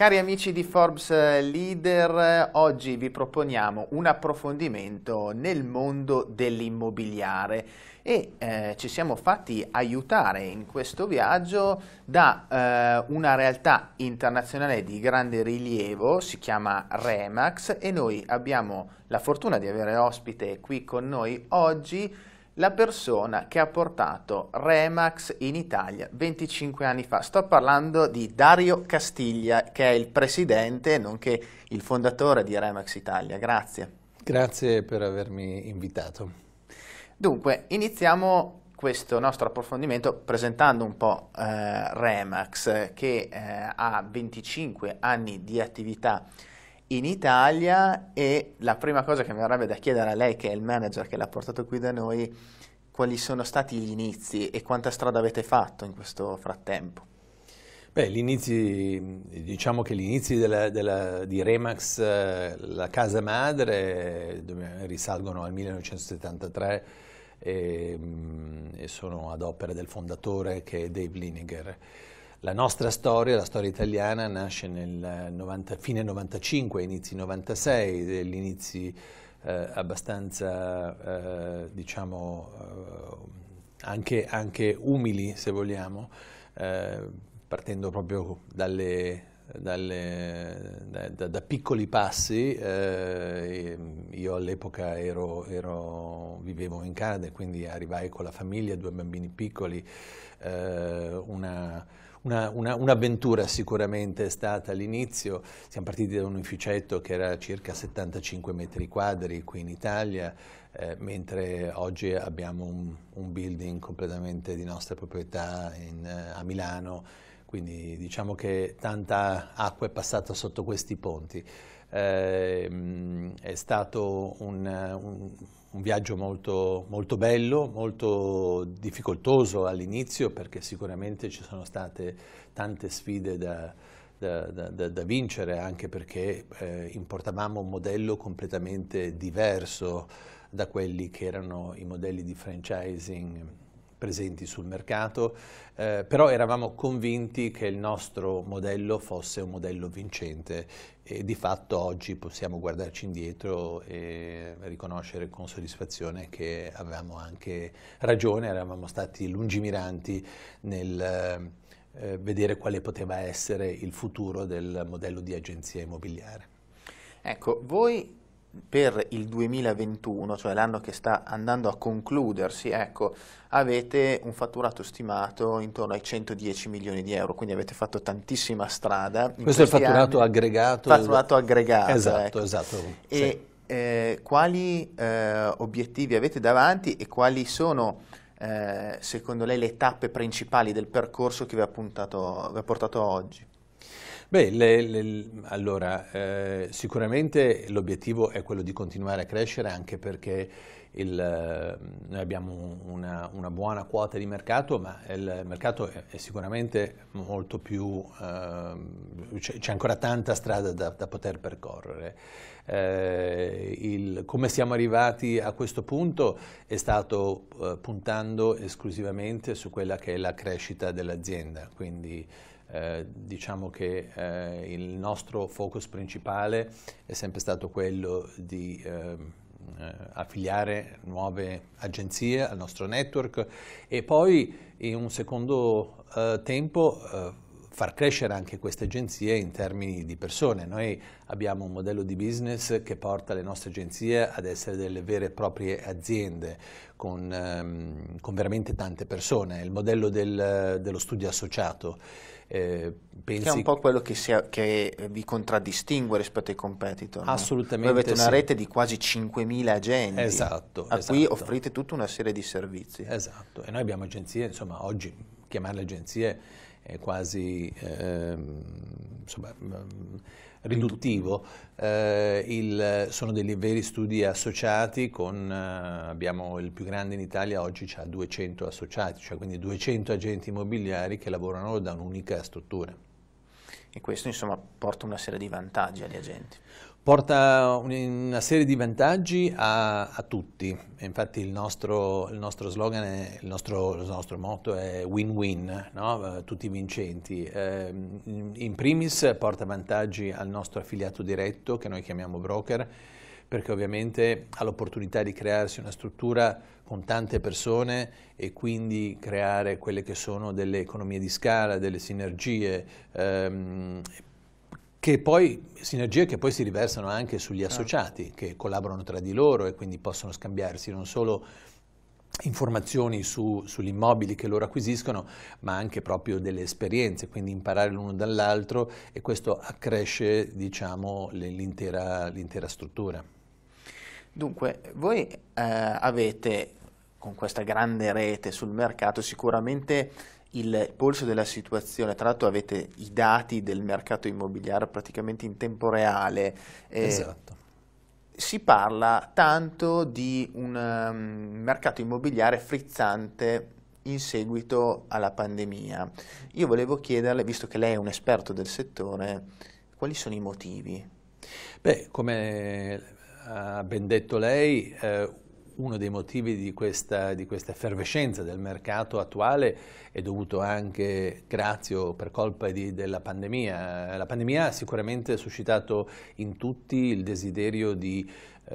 Cari amici di Forbes Leader, oggi vi proponiamo un approfondimento nel mondo dell'immobiliare e ci siamo fatti aiutare in questo viaggio da una realtà internazionale di grande rilievo, si chiama RE/MAX, e noi abbiamo la fortuna di avere ospite qui con noi oggi la persona che ha portato RE/MAX in Italia 25 anni fa. Sto parlando di Dario Castiglia, che è il presidente nonché il fondatore di RE/MAX Italia. Grazie. Grazie per avermi invitato. Dunque, iniziamo questo nostro approfondimento presentando un po' RE/MAX, che ha 25 anni di attività in Italia, e la prima cosa che mi avrebbe da chiedere a lei, che è il manager che l'ha portato qui da noi: quali sono stati gli inizi e quanta strada avete fatto in questo frattempo? Beh, gli inizi, diciamo che gli inizi di RE/MAX, la casa madre, risalgono al 1973 e sono ad opera del fondatore, che è Dave Liniger. La nostra storia, la storia italiana, nasce nel fine 95, inizi 96, degli inizi abbastanza, diciamo, anche umili, se vogliamo, partendo proprio da piccoli passi. Io all'epoca vivevo in Canada, quindi arrivai con la famiglia, due bambini piccoli, un'avventura sicuramente è stata all'inizio. Siamo partiti da un ufficetto che era circa 75 metri quadri qui in Italia, mentre oggi abbiamo un building completamente di nostra proprietà a Milano, quindi diciamo che tanta acqua è passata sotto questi ponti. È stato un viaggio molto, molto bello, molto difficoltoso all'inizio, perché sicuramente ci sono state tante sfide da vincere, anche perché importavamo un modello completamente diverso da quelli che erano i modelli di franchising presenti sul mercato, però eravamo convinti che il nostro modello fosse un modello vincente, e di fatto oggi possiamo guardarci indietro e riconoscere con soddisfazione che avevamo anche ragione, eravamo stati lungimiranti nel vedere quale poteva essere il futuro del modello di agenzia immobiliare. Ecco, voi per il 2021, cioè l'anno che sta andando a concludersi, ecco, avete un fatturato stimato intorno ai 110 milioni di euro, quindi avete fatto tantissima strada. Questo è il fatturato aggregato. Fatturato aggregato. Esatto, ecco. Esatto. E sì. Quali obiettivi avete davanti e quali sono, secondo lei, le tappe principali del percorso che vi ha portato oggi? Beh, allora, sicuramente l'obiettivo è quello di continuare a crescere, anche perché noi abbiamo una buona quota di mercato, ma il mercato è sicuramente molto più, c'è ancora tanta strada da poter percorrere. Come siamo arrivati a questo punto è stato puntando esclusivamente su quella che è la crescita dell'azienda, quindi diciamo che il nostro focus principale è sempre stato quello di affiliare nuove agenzie al nostro network, e poi in un secondo tempo far crescere anche queste agenzie in termini di persone. Noi abbiamo un modello di business che porta le nostre agenzie ad essere delle vere e proprie aziende con veramente tante persone, il modello dello studio associato. Pensi che è un po' quello che vi contraddistingue rispetto ai competitor. Assolutamente. No? Voi avete una rete di quasi 5.000 agenti, esatto, a esatto. cui offrite tutta una serie di servizi. Esatto, e noi abbiamo agenzie, insomma, oggi chiamarle agenzie è quasi insomma, riduttivo. Sono degli veri studi associati, abbiamo il più grande in Italia oggi, c'ha 200 associati, cioè quindi 200 agenti immobiliari che lavorano da un'unica struttura. E questo, insomma, porta una serie di vantaggi agli agenti. porta una serie di vantaggi a tutti. Infatti il nostro slogan, il nostro motto è win-win, no? Tutti vincenti. In primis porta vantaggi al nostro affiliato diretto, che noi chiamiamo broker, perché ovviamente ha l'opportunità di crearsi una struttura con tante persone e quindi creare quelle che sono delle economie di scala, delle sinergie, che poi si riversano anche sugli associati che collaborano tra di loro e quindi possono scambiarsi non solo informazioni sugli immobili che loro acquisiscono, ma anche proprio delle esperienze, quindi imparare l'uno dall'altro, e questo accresce, diciamo, l'intera struttura. Dunque, voi avete, con questa grande rete sul mercato, sicuramente il polso della situazione. Tra l'altro avete i dati del mercato immobiliare praticamente in tempo reale. Esatto. Si parla tanto di un mercato immobiliare frizzante in seguito alla pandemia. Io volevo chiederle, visto che lei è un esperto del settore, quali sono i motivi? Beh, come ha ben detto lei, uno dei motivi di questa effervescenza del mercato attuale è dovuto anche, grazie o per colpa della pandemia. La pandemia ha sicuramente suscitato in tutti il desiderio di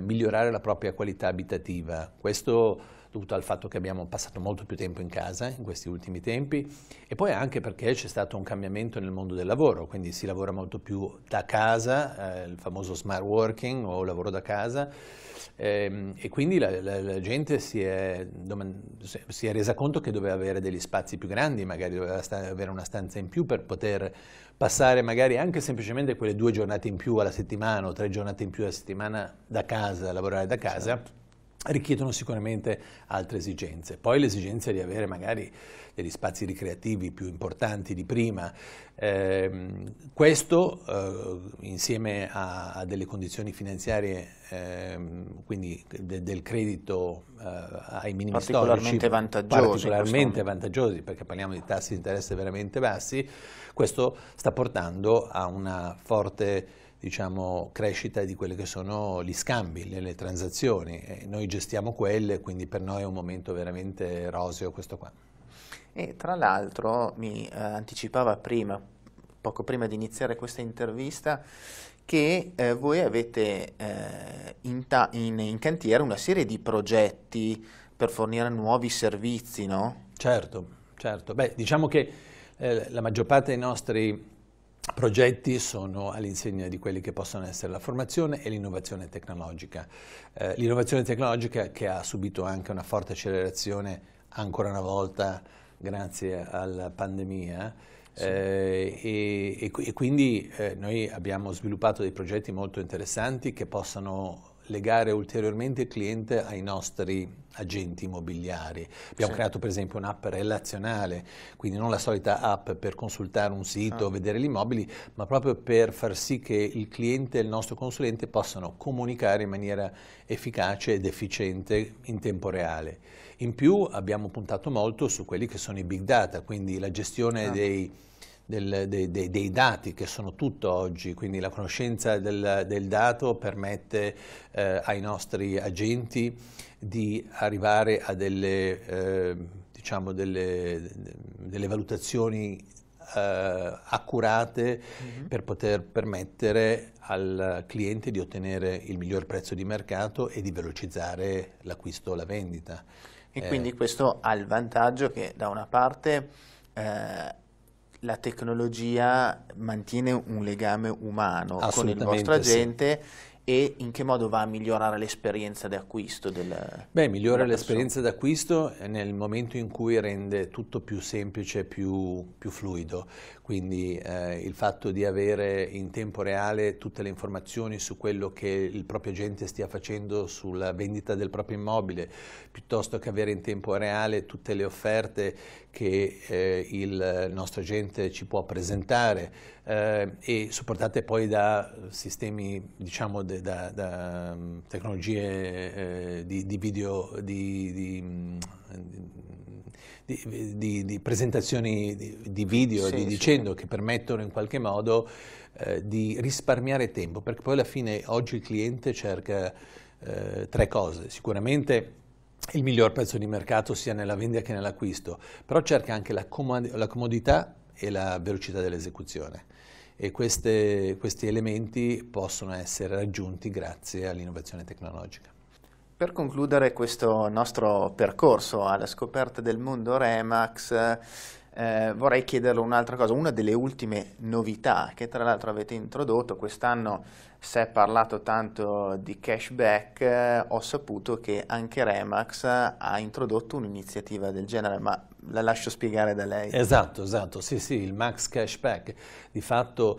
migliorare la propria qualità abitativa. Questo dovuto al fatto che abbiamo passato molto più tempo in casa in questi ultimi tempi, e poi anche perché c'è stato un cambiamento nel mondo del lavoro, quindi si lavora molto più da casa, il famoso smart working o lavoro da casa, e quindi la gente si è resa conto che doveva avere degli spazi più grandi, magari doveva avere una stanza in più per poter passare magari anche semplicemente quelle 2 giornate in più alla settimana o 3 giornate in più alla settimana da casa, lavorare da casa. Certo. Richiedono sicuramente altre esigenze. Poi l'esigenza di avere magari degli spazi ricreativi più importanti di prima. Questo insieme a delle condizioni finanziarie, quindi del credito ai minimi storici particolarmente vantaggiosi, perché parliamo di tassi di interesse veramente bassi, questo sta portando a una forte, diciamo, crescita di quelli che sono gli scambi, le transazioni. E noi gestiamo quelle, quindi per noi è un momento veramente roseo questo qua. E tra l'altro mi anticipava prima, poco prima di iniziare questa intervista, che voi avete in cantiere una serie di progetti per fornire nuovi servizi, no? Certo, certo. Beh, diciamo che la maggior parte dei nostri progetti sono all'insegna di quelli che possono essere la formazione e l'innovazione tecnologica. L'innovazione tecnologica, che ha subito anche una forte accelerazione ancora una volta grazie alla pandemia. Sì. E quindi noi abbiamo sviluppato dei progetti molto interessanti che possono legare ulteriormente il cliente ai nostri agenti immobiliari. Abbiamo creato per esempio un'app relazionale, quindi non la solita app per consultare un sito o vedere gli immobili, ma proprio per far sì che il cliente e il nostro consulente possano comunicare in maniera efficace ed efficiente in tempo reale. In più abbiamo puntato molto su quelli che sono i big data, quindi la gestione dei dati, che sono tutto oggi, quindi la conoscenza del dato permette ai nostri agenti di arrivare a delle valutazioni accurate per poter permettere al cliente di ottenere il miglior prezzo di mercato e di velocizzare l'acquisto o la vendita. E quindi questo ha il vantaggio che da una parte la tecnologia mantiene un legame umano con il vostro agente. Sì. E in che modo va a migliorare l'esperienza d'acquisto? Beh, migliora l'esperienza d'acquisto nel momento in cui rende tutto più semplice, più fluido. Quindi il fatto di avere in tempo reale tutte le informazioni su quello che il proprio agente stia facendo sulla vendita del proprio immobile, piuttosto che avere in tempo reale tutte le offerte che il nostro agente ci può presentare, e supportate poi da sistemi, diciamo, da tecnologie di video, di di presentazioni di video, sì, dicendo sì, che permettono in qualche modo di risparmiare tempo, perché poi alla fine oggi il cliente cerca tre cose, sicuramente il miglior prezzo di mercato sia nella vendita che nell'acquisto, però cerca anche la comodità e la velocità dell'esecuzione, e questi elementi possono essere raggiunti grazie all'innovazione tecnologica. Per concludere questo nostro percorso alla scoperta del mondo RE/MAX, vorrei chiederle un'altra cosa, una delle ultime novità che tra l'altro avete introdotto. Quest'anno si è parlato tanto di cashback, ho saputo che anche RE/MAX ha introdotto un'iniziativa del genere, ma la lascio spiegare da lei. Esatto, esatto, sì sì, il Max Cashback, di fatto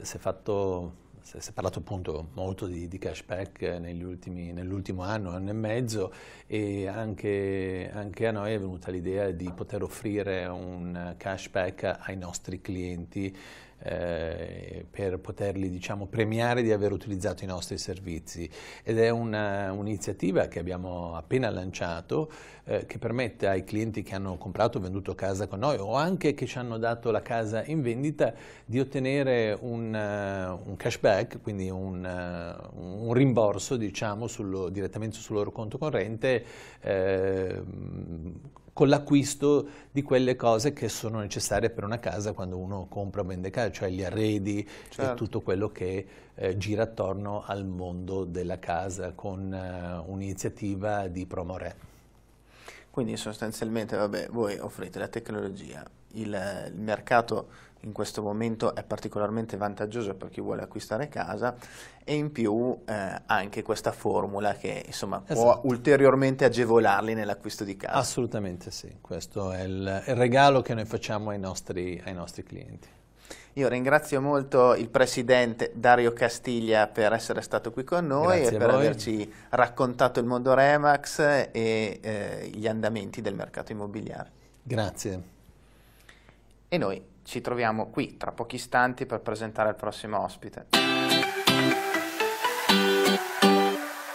si è parlato appunto molto di cashback nell'ultimo anno e mezzo, e anche a noi è venuta l'idea di poter offrire un cashback ai nostri clienti per poterli, diciamo, premiare di aver utilizzato i nostri servizi, ed è un'iniziativa che abbiamo appena lanciato che permette ai clienti che hanno comprato o venduto casa con noi, o anche che ci hanno dato la casa in vendita, di ottenere un cashback, quindi un rimborso, diciamo, direttamente sul loro conto corrente con l'acquisto di quelle cose che sono necessarie per una casa quando uno compra o vende casa, cioè gli arredi, certo, e tutto quello che gira attorno al mondo della casa, con un'iniziativa di Promore. Quindi sostanzialmente, vabbè, voi offrite la tecnologia, il mercato in questo momento è particolarmente vantaggioso per chi vuole acquistare casa, e in più anche questa formula che, insomma, esatto, può ulteriormente agevolarli nell'acquisto di casa. Assolutamente sì, questo è il regalo che noi facciamo ai nostri clienti. Io ringrazio molto il presidente Dario Castiglia per essere stato qui con noi. Grazie e per averci raccontato il mondo RE/MAX e gli andamenti del mercato immobiliare. Grazie. E noi ci troviamo qui tra pochi istanti per presentare il prossimo ospite.